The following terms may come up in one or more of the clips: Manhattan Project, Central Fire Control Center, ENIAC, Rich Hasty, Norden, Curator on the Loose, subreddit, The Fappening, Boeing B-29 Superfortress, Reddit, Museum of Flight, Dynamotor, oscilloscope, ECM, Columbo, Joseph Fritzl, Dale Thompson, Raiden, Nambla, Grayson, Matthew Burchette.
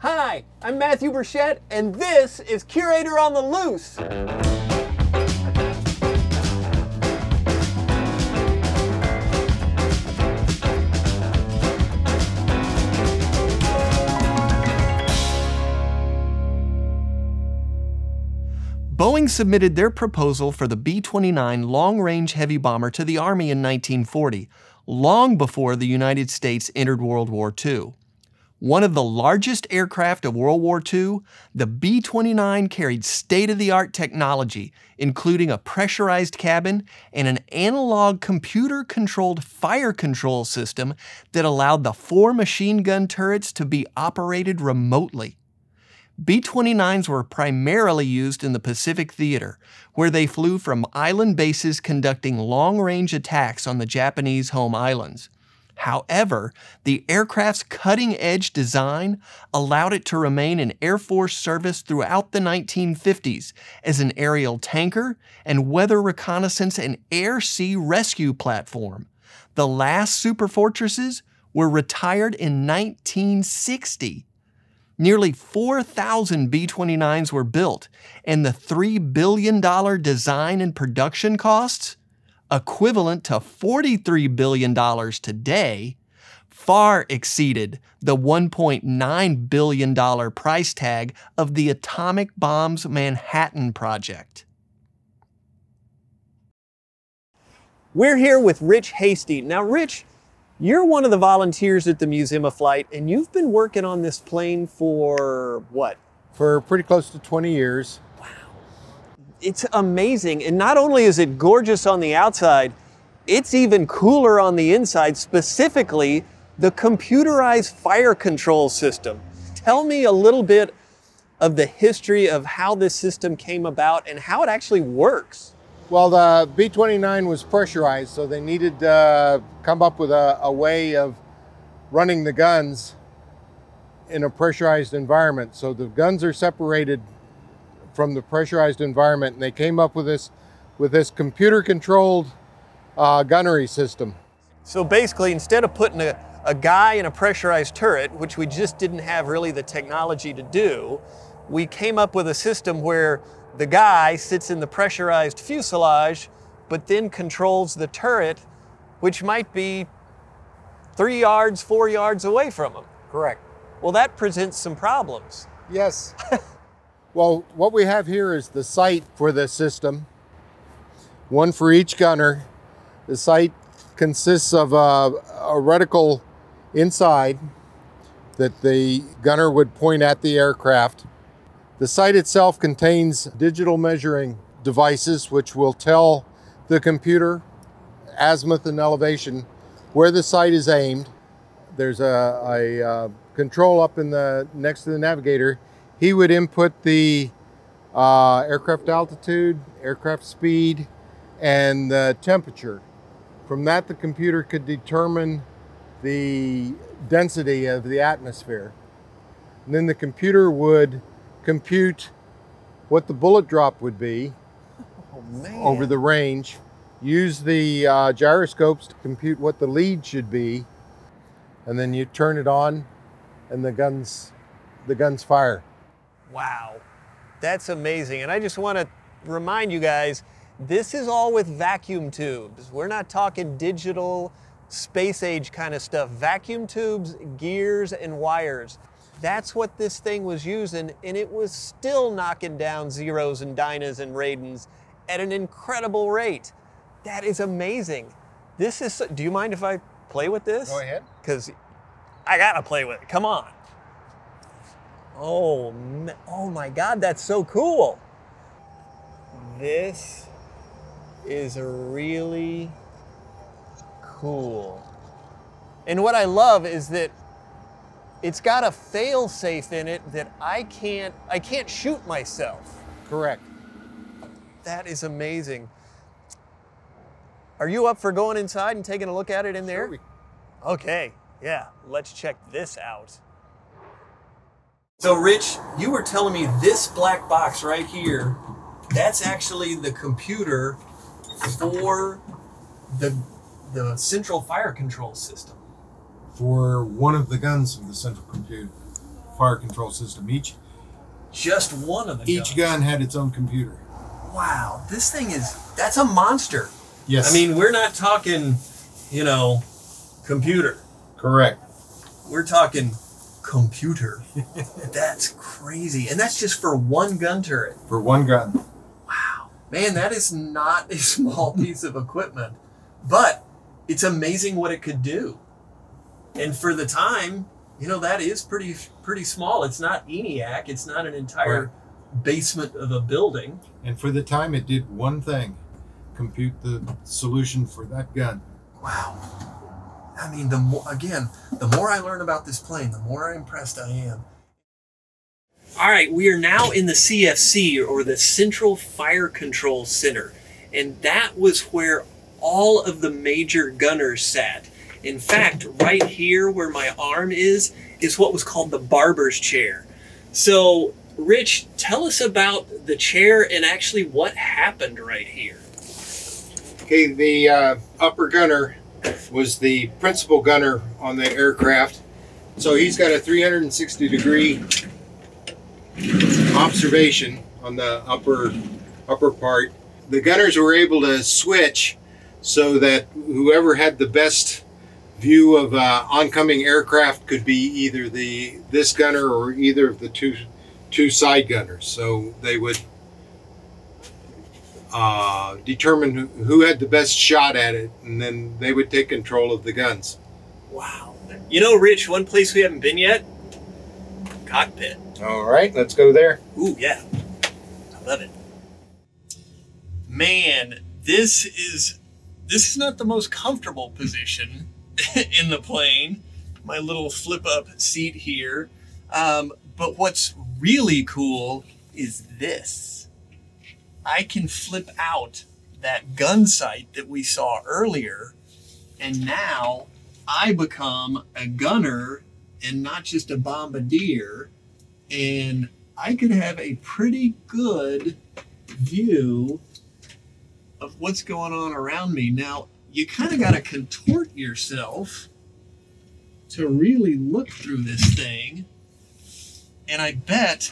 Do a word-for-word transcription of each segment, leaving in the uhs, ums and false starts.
Hi, I'm Matthew Burchette, and this is Curator on the Loose. Boeing submitted their proposal for the B twenty-nine long-range heavy bomber to the Army in nineteen forty, long before the United States entered World War Two. One of the largest aircraft of World War Two, the B twenty-nine carried state-of-the-art technology, including a pressurized cabin and an analog computer-controlled fire control system that allowed the four machine gun turrets to be operated remotely. B twenty-nines were primarily used in the Pacific Theater, where they flew from island bases conducting long-range attacks on the Japanese home islands. However, the aircraft's cutting-edge design allowed it to remain in Air Force service throughout the nineteen fifties as an aerial tanker and weather reconnaissance and air-sea rescue platform. The last Superfortresses were retired in nineteen sixty. Nearly four thousand B twenty-nines were built, and the three billion dollar design and production costs, equivalent to forty-three billion dollars today, far exceeded the one point nine billion dollar price tag of the atomic bomb's Manhattan Project. We're here with Rich Hasty. Now, Rich, you're one of the volunteers at the Museum of Flight, and you've been working on this plane for what? For pretty close to twenty years. Wow. It's amazing. And not only is it gorgeous on the outside, it's even cooler on the inside, specifically the computerized fire control system. Tell me a little bit of the history of how this system came about and how it actually works. Well, the B twenty-nine was pressurized, so they needed to uh, come up with a, a way of running the guns in a pressurized environment. So the guns are separated from the pressurized environment, and they came up with this, with this computer-controlled uh, gunnery system. So basically, instead of putting a, a guy in a pressurized turret, which we just didn't have really the technology to do, we came up with a system where the guy sits in the pressurized fuselage, but then controls the turret, which might be three yards, four yards away from him. Correct. Well, that presents some problems. Yes. Well, what we have here is the sight for this system, one for each gunner. The sight consists of a, a reticle inside that the gunner would point at the aircraft. The sight itself contains digital measuring devices which will tell the computer azimuth and elevation where the sight is aimed. There's a, a uh, control up in the next to the navigator. He would input the uh, aircraft altitude, aircraft speed, and the temperature. From that, the computer could determine the density of the atmosphere. And then the computer would compute what the bullet drop would be oh, man. over the range, use the uh, gyroscopes to compute what the lead should be, and then you turn it on and the guns, the guns fire. Wow, that's amazing. And I just want to remind you guys, this is all with vacuum tubes. We're not talking digital, space age kind of stuff. Vacuum tubes, gears, and wires. That's what this thing was using, and it was still knocking down Zeros and Dynas and Raidens at an incredible rate. That is amazing. This is, do you mind if I play with this? Go ahead. Because I gotta play with it, come on. Oh, oh my God, that's so cool. This is really cool. And what I love is that it's got a fail-safe in it that I can't, I can't shoot myself. Correct. That is amazing. Are you up for going inside and taking a look at it in there? Sure we... Okay, yeah, let's check this out. So Rich, you were telling me this black box right here, that's actually the computer for the, the Central Fire Control System. For one of the guns of the central compute fire control system. Each just one of the each guns. gun had its own computer. Wow, this thing is that's a monster. Yes, I mean we're not talking, you know, computer. Correct. We're talking computer. That's crazy, and that's just for one gun turret. For one gun. Wow, man, that is not a small piece of equipment, but it's amazing what it could do. And for the time, you know, that is pretty pretty small. It's not ENIAC. It's not an entire right. basement of a building. And for the time, it did one thing: compute the solution for that gun. Wow. I mean, the more, again, the more I learn about this plane, the more impressed I am. All right, we are now in the C F C, or the Central Fire Control Center. And that was where all of the major gunners sat. In fact, right here where my arm is, is what was called the barber's chair. So, Rich, tell us about the chair and actually what happened right here. Okay, the uh, upper gunner was the principal gunner on the aircraft. So he's got a three hundred sixty degree observation on the upper, upper part. The gunners were able to switch so that whoever had the best view of uh, oncoming aircraft could be either the this gunner or either of the two two side gunners. So they would uh, determine who had the best shot at it, and then they would take control of the guns. Wow. You know, Rich, one place we haven't been yet, cockpit. All right, let's go there. Ooh, yeah. I love it. Man, this is, this is not the most comfortable position in the plane, my little flip up seat here. Um, but what's really cool is this. I can flip out that gun sight that we saw earlier, and now I become a gunner and not just a bombardier, and I could have a pretty good view of what's going on around me. Now, you kind of got to contort yourself to really look through this thing. And I bet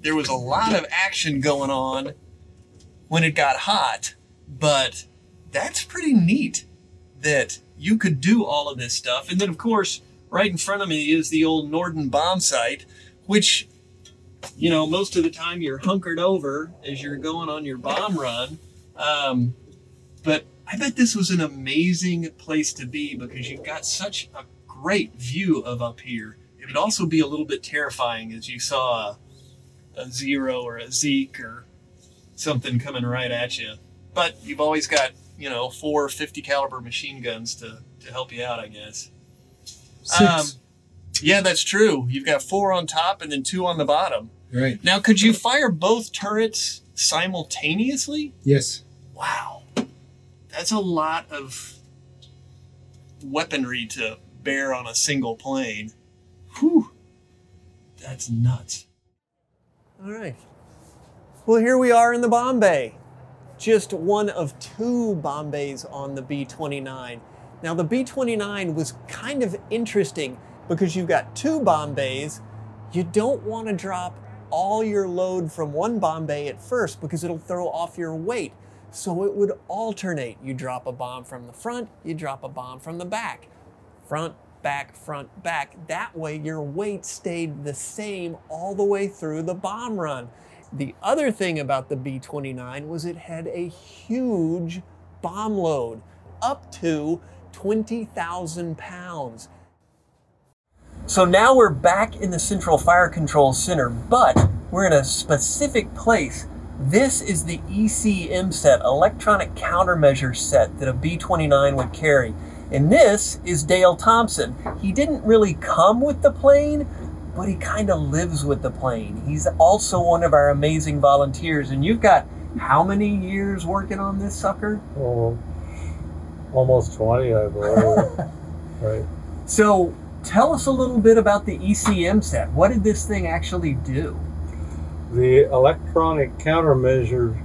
there was a lot of action going on when it got hot, but that's pretty neat that you could do all of this stuff. And then of course, right in front of me is the old Norden bomb site, which, you know, most of the time you're hunkered over as you're going on your bomb run. Um, but I bet this was an amazing place to be because you've got such a great view of up here. It would also be a little bit terrifying as you saw a, a Zero or a Zeke or something coming right at you. But you've always got, you know, four fifty caliber machine guns to, to help you out, I guess. Six. Um, yeah, that's true. You've got four on top and then two on the bottom. Right. Now, could you fire both turrets simultaneously? Yes. Wow. That's a lot of weaponry to bear on a single plane. Whew, that's nuts. All right. Well, here we are in the bomb bay. Just one of two bomb bays on the B twenty-nine. Now, the B twenty-nine was kind of interesting because you've got two bomb bays. You don't want to drop all your load from one bomb bay at first because it'll throw off your weight. So it would alternate. You drop a bomb from the front, you drop a bomb from the back. Front, back, front, back. That way your weight stayed the same all the way through the bomb run. The other thing about the B twenty-nine was it had a huge bomb load, up to twenty thousand pounds. So now we're back in the Central Fire Control Center, but we're in a specific place. This is the E C M set, electronic countermeasure set, that a B twenty-nine would carry. And this is Dale Thompson. He didn't really come with the plane, but he kind of lives with the plane. He's also one of our amazing volunteers. And you've got how many years working on this sucker? Oh, almost twenty, I believe. Right. So tell us a little bit about the E C M set. What did this thing actually do? The electronic countermeasure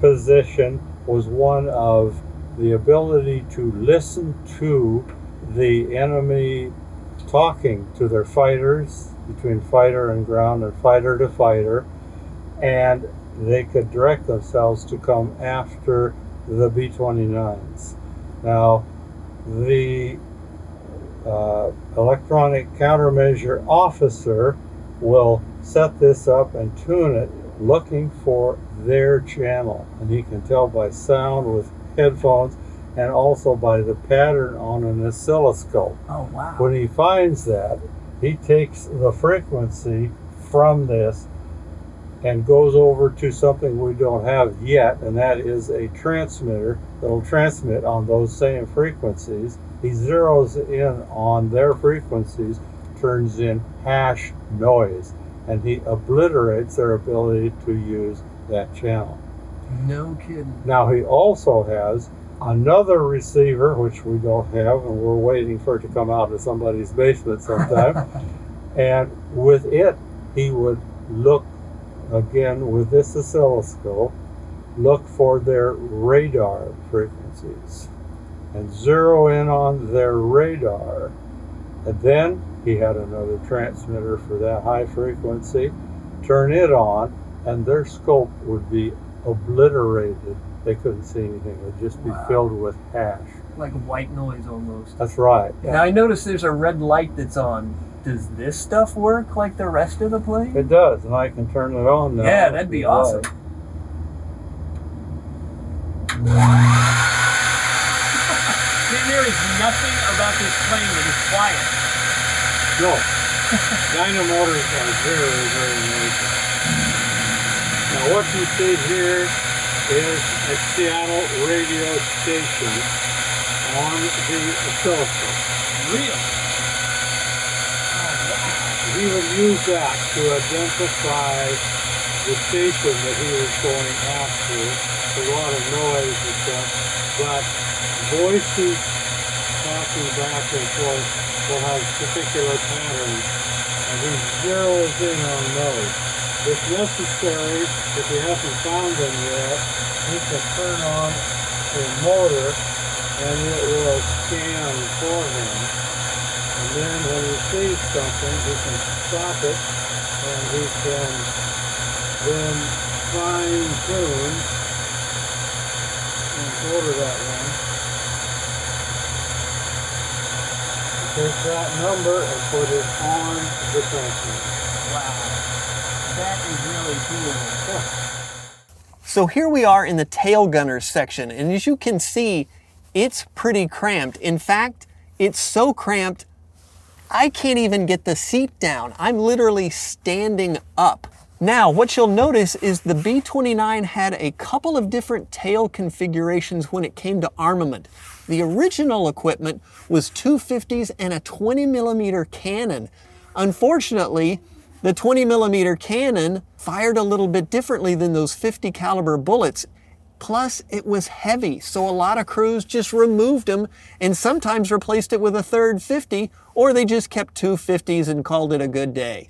position was one of the ability to listen to the enemy talking to their fighters, between fighter and ground and fighter to fighter, and they could direct themselves to come after the B twenty-nines. Now, the uh, electronic countermeasure officer will set this up and tune it looking for their channel, and he can tell by sound with headphones and also by the pattern on an oscilloscope. Oh, wow. When he finds that, he takes the frequency from this and goes over to something we don't have yet, and that is a transmitter that'll transmit on those same frequencies. He zeroes in on their frequencies, turns in hash noise, and he obliterates their ability to use that channel. No kidding. Now, he also has another receiver, which we don't have, and we're waiting for it to come out of somebody's basement sometime. And with it, he would look again with this oscilloscope, look for their radar frequencies and zero in on their radar. And then he had another transmitter for that high frequency, turn it on, and their scope would be obliterated. They couldn't see anything. It would just be wow. filled with hash. Like white noise almost. That's right. Yeah. Now I noticed there's a red light that's on. Does this stuff work like the rest of the plane? It does, and I can turn it on now. Yeah, that'd be awesome. There is nothing about this plane that is quiet. No. Dynamotors are very, very noisy. Now what you see here is a Seattle radio station on the oscilloscope. Really? He would use that to identify the station that he was going after. It's a lot of noise and stuff, but voices talking back and forth will have particular patterns, and he zeroes in on those. If necessary, if he hasn't found them yet, he can turn on a motor and it will scan for him. And then when he sees something, he can stop it, and he can then fine-tune and order that one. Take that number and put it on the transmitter. Wow. That is really cool. So here we are in the tail gunners section, and as you can see, it's pretty cramped. In fact, it's so cramped I can't even get the seat down. I'm literally standing up. Now, what you'll notice is the B twenty-nine had a couple of different tail configurations when it came to armament. The original equipment was two fifties and a twenty millimeter cannon. Unfortunately, the twenty millimeter cannon fired a little bit differently than those fifty caliber bullets. Plus, it was heavy, so a lot of crews just removed them and sometimes replaced it with a third fifty, or they just kept two fifties and called it a good day.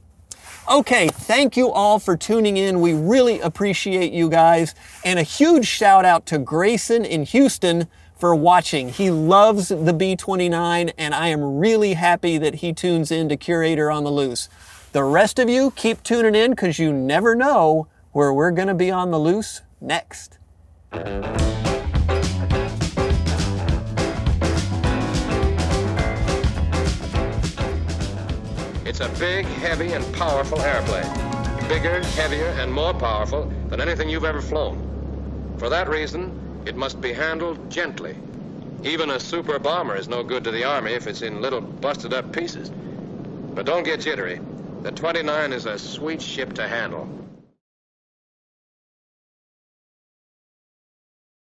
Okay, thank you all for tuning in. We really appreciate you guys, and a huge shout out to Grayson in Houston for watching. He loves the B twenty-nine, and I am really happy that he tunes in to Curator on the Loose. The rest of you, keep tuning in, because you never know where we're going to be on the loose next. Thank you. It's a big, heavy, and powerful airplane. Bigger, heavier, and more powerful than anything you've ever flown. For that reason, it must be handled gently. Even a super bomber is no good to the Army if it's in little busted up pieces. But don't get jittery. The twenty-nine is a sweet ship to handle.